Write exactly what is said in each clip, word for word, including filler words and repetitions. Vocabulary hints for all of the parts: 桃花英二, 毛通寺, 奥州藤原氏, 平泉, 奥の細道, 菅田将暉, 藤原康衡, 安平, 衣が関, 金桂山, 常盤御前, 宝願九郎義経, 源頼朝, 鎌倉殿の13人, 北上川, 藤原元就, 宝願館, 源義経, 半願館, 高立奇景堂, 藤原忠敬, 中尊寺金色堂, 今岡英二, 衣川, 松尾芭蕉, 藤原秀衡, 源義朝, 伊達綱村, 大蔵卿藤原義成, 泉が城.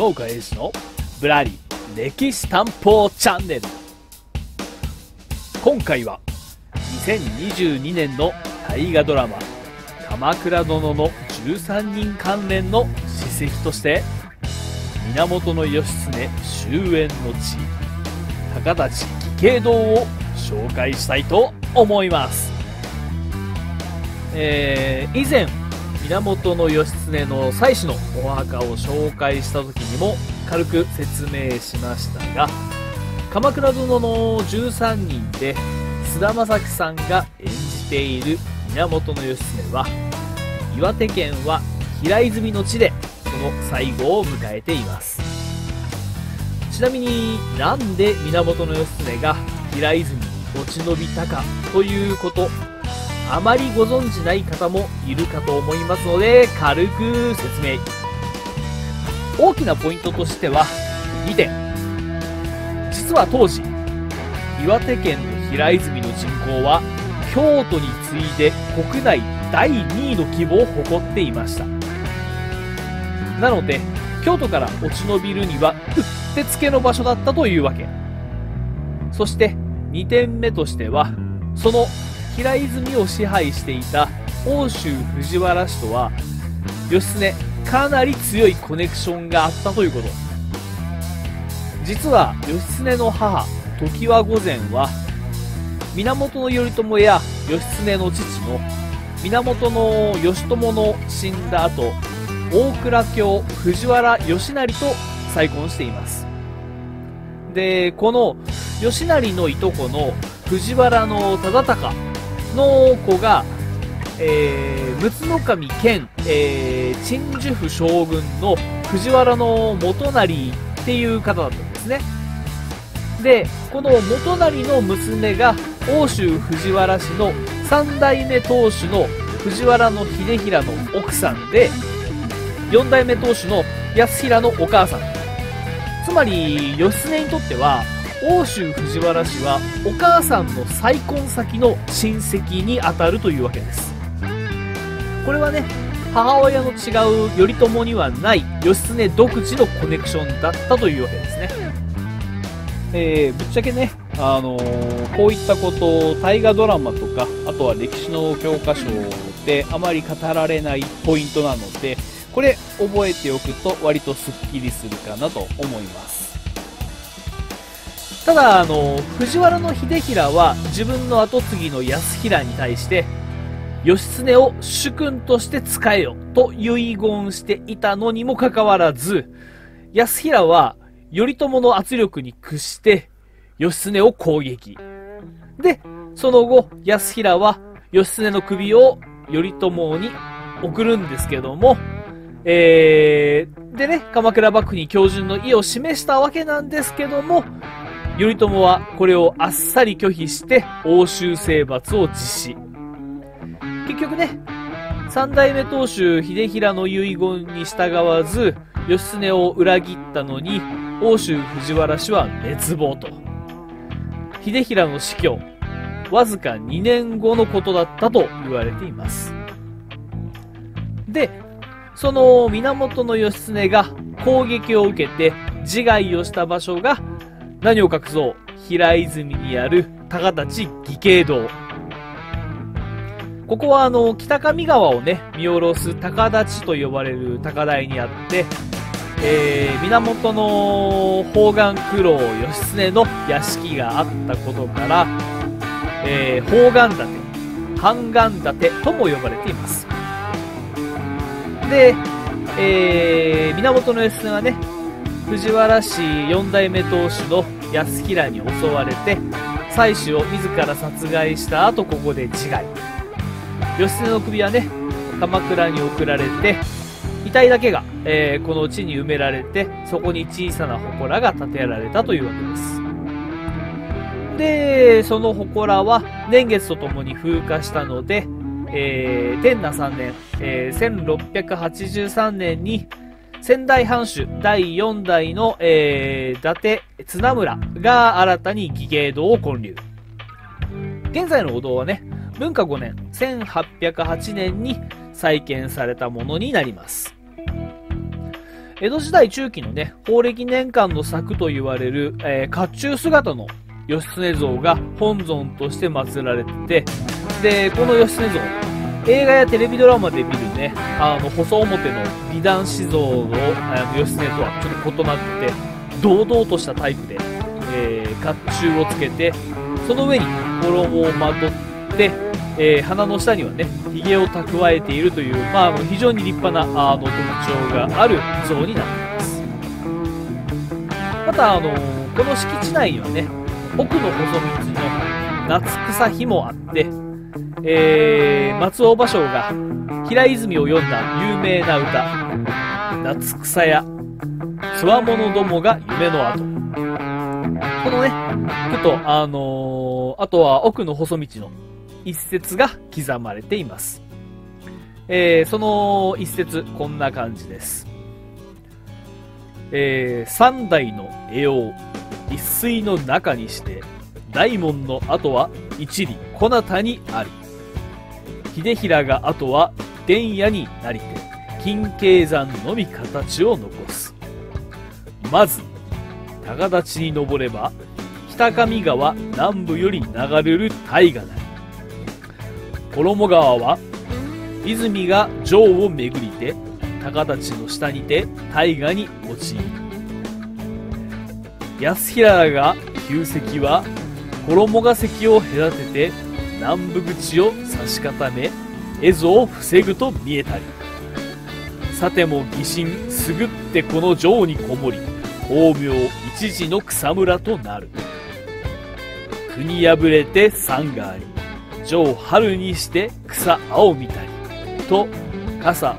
桃花英二のぶらり歴史探訪チャンネル。今回はにせんにじゅうにねんの大河ドラマ「鎌倉殿のじゅうさんにん」関連の史跡として源義経終焉の地高立奇景堂を紹介したいと思います。えー、以前源義経の妻子のお墓を紹介した時にも軽く説明しましたが、鎌倉殿のじゅうさんにんで菅田将暉さんが演じている源義経は、岩手県は平泉の地でその最後を迎えています。ちなみになんで源義経が平泉に落ち延びたかということあまりご存じない方もいるかと思いますので、軽く説明。大きなポイントとしてはにてん。実は当時岩手県の平泉の人口は京都に次いで国内だいにいの規模を誇っていました。なので京都から落ち延びるにはうってつけの場所だったというわけ。そしてにてんめとしては、その平泉を支配していた奥州藤原氏とは義経かなり強いコネクションがあったということ。実は義経の母常盤御前は源頼朝や義経の父の源義朝の死んだ後大蔵卿藤原義成と再婚しています。でこの義成のいとこの藤原の忠敬の子が、えー、陸奥守兼、えー、鎮守府将軍の藤原の元就っていう方だったんですね。でこの元就の娘が奥州藤原氏の三代目当主の藤原の秀衡の奥さんで、四代目当主の康衡のお母さん。つまり義経にとっては奥州藤原氏はお母さんの再婚先の親戚にあたるというわけです。これはね、母親の違う頼朝にはない義経独自のコネクションだったというわけですね。えー、ぶっちゃけね、あのー、こういったこと大河ドラマとかあとは歴史の教科書であまり語られないポイントなので、これ覚えておくと割とすっきりするかなと思います。ただあの藤原の秀衡は自分の跡継ぎの康衡に対して義経を主君として仕えよと遺言していたのにもかかわらず、康衡は頼朝の圧力に屈して義経を攻撃で、その後康衡は義経の首を頼朝に送るんですけども、えー、でね鎌倉幕府に恭順の意を示したわけなんですけども、頼朝はこれをあっさり拒否して奥州征伐を実施。結局ね、三代目当主秀衡の遺言に従わず義経を裏切ったのに奥州藤原氏は滅亡と。秀衡の死去わずかにねんごのことだったと言われています。でその源義経が攻撃を受けて自害をした場所が何を隠そう、平泉にある高立奇景堂。ここはあの北上川をね見下ろす高立と呼ばれる高台にあって、えー、源の宝願九郎義経の屋敷があったことから、えー、宝願館、半願館とも呼ばれています。で、えー、源義経はね藤原氏よん代目当主の康衡に襲われて妻子を自ら殺害した後、ここで自害。義経の首はね鎌倉に送られて遺体だけが、えー、この地に埋められて、そこに小さな祠が建てられたというわけです。でその祠は年月とともに風化したので、えー、天和さんねん、えー、せんろっぴゃくはちじゅうさんねんに仙台藩主だいよん代の、えー、伊達綱村が新たに奇景堂を建立。現在のお堂はね文化ごねんせんはっぴゃくはちねんに再建されたものになります。江戸時代中期のね、宝暦年間の作と言われる、えー、甲冑姿の義経像が本尊として祀られてて、で、この義経像、映画やテレビドラマで見るね、あの、細表の美男子像の、あの義経とはちょっと異なって、堂々としたタイプで、えー、甲冑をつけて、その上に衣をまとって、えー、鼻の下にはね、ひげを蓄えているという、まあ、非常に立派なあの特徴がある像になっています。また、あのー、この敷地内にはね、奥の細道の夏草碑もあって、えー、松尾芭蕉が平泉を詠んだ有名な歌、夏草やつわものどもが夢の跡。このね、ちょっとあのー、あとは奥の細道の一節が刻まれています。えー、その一節、こんな感じです。えー、三代の絵を一水の中にして、大門の後は一里こなたにあり、秀衡が後は伝也になりて、金桂山のみ形を残す。まず、高立ちに登れば、北上川南部より流れる大河なり。衣川は、泉が城をめぐりて、高立ちの下にて大河に落ちる。安平が旧跡は、衣が関を隔てて、南部口を差し固め、蝦夷を防ぐと見えたり。さても疑心すぐってこの城にこもり、光明一時の草むらとなる。国破れて山があり、城春にして草青みたり。と、傘打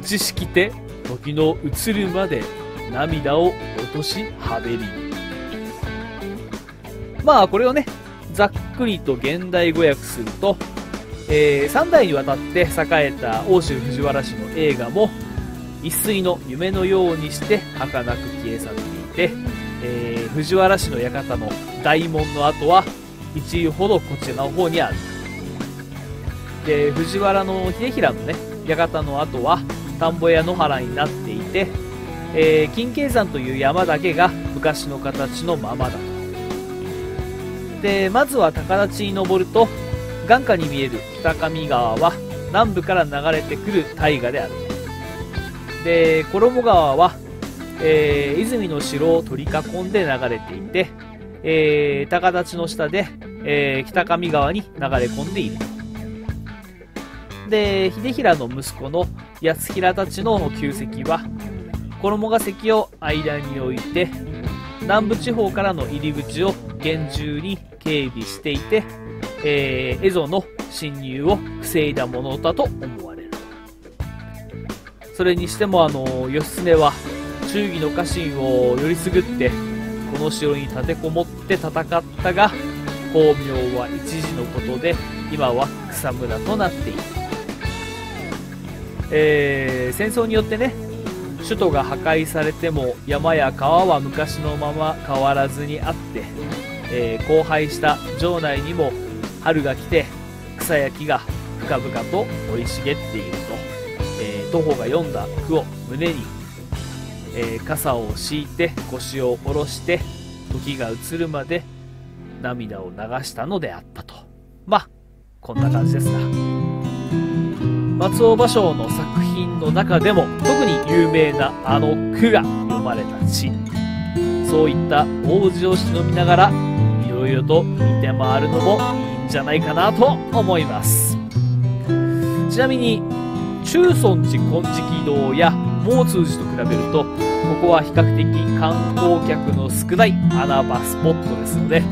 ちしきて、時の移るまで涙を落としはべり。まあこれをね、ざっくりと現代語訳すると、えー、さん代にわたって栄えた奥州藤原氏の栄華も、一水の夢のようにして儚く消え去っていて、えー、藤原氏の館の大門の後は一里ほどこちらの方にある。で、藤原の秀衡のね、館の後は田んぼや野原になっていて、えー、金桂山という山だけが昔の形のままだと。で、まずは高立に登ると、眼下に見える北上川は南部から流れてくる大河である。で、衣川は、えー、泉の城を取り囲んで流れていて、えー、高立ちの下で、えー、北上川に流れ込んでいる。で、秀衡の息子の安平たちの旧跡は、衣が関を間に置いて、南部地方からの入り口を厳重に警備していて、えー、蝦夷の侵入を防いだものだと思われる。それにしても、あの、義経は、忠義の家臣をよりすぐって、この城に立てこもって戦ったが、光明は一時のことで、今は草むらとなっている。えー、戦争によってね、首都が破壊されても、山や川は昔のまま変わらずにあって、えー、荒廃した城内にも、春が来て、草や木が深々と生い茂っていると。徒歩が読んだ句を胸に、えー、傘を敷いて腰を下ろして時が移るまで涙を流したのであったと。まあこんな感じですが、松尾芭蕉の作品の中でも特に有名なあの句が詠まれたし、そういった往事を忍びながらいろいろと見て回るのもいいんじゃないかなと思います。ちなみに中尊寺金色堂や毛通寺と比べると、ここは比較的観光客の少ない穴場スポットですので、個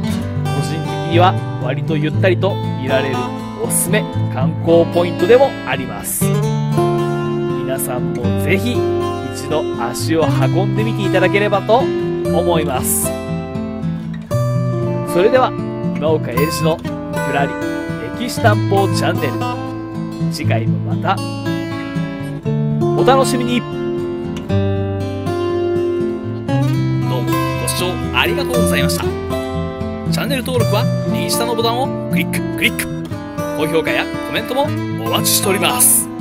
人的には割とゆったりと見られるおすすめ観光ポイントでもあります。皆さんもぜひ一度足を運んでみていただければと思います。それでは今岡英二のぶらり歴史探訪チャンネル、次回もまたお楽しみに。どうもご視聴ありがとうございました。チャンネル登録は右下のボタンをクリッククリック。高評価やコメントもお待ちしております。